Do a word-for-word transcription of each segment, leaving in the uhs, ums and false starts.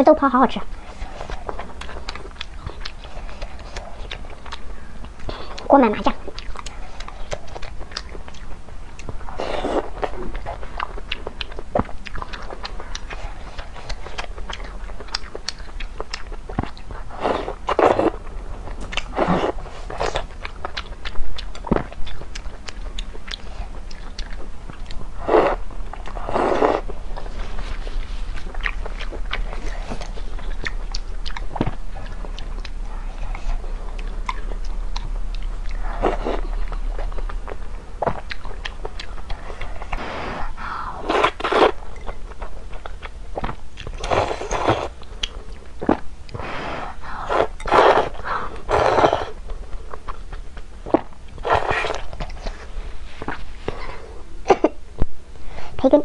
回豆泡好好吃。给我买麻酱。 培根，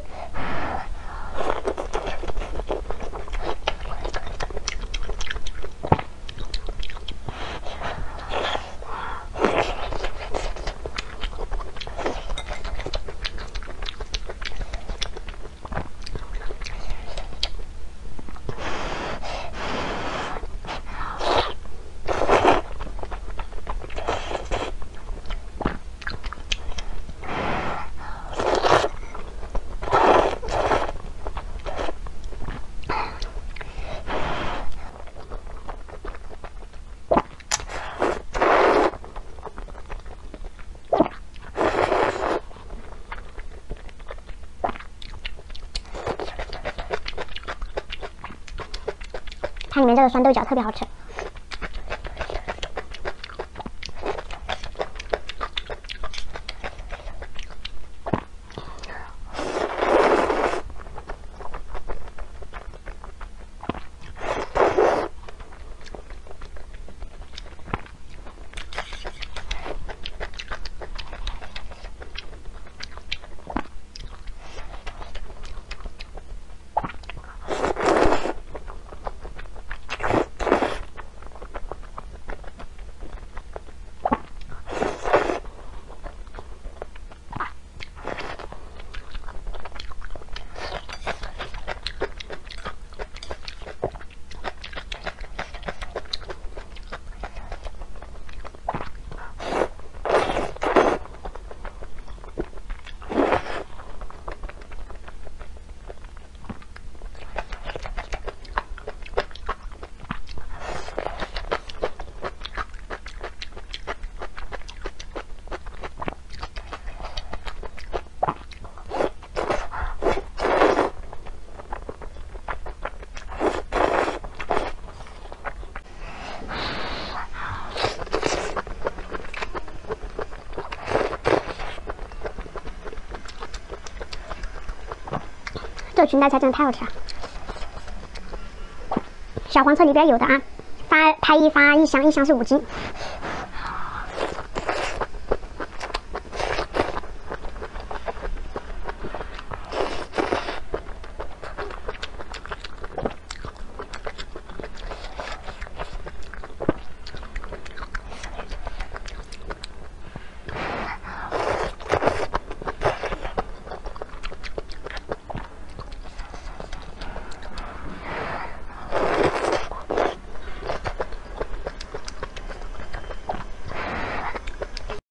它里面这个酸豆角特别好吃。 这裙大虾真的太好吃了！小黄车里边有的啊，发拍一发一箱，一箱是五斤。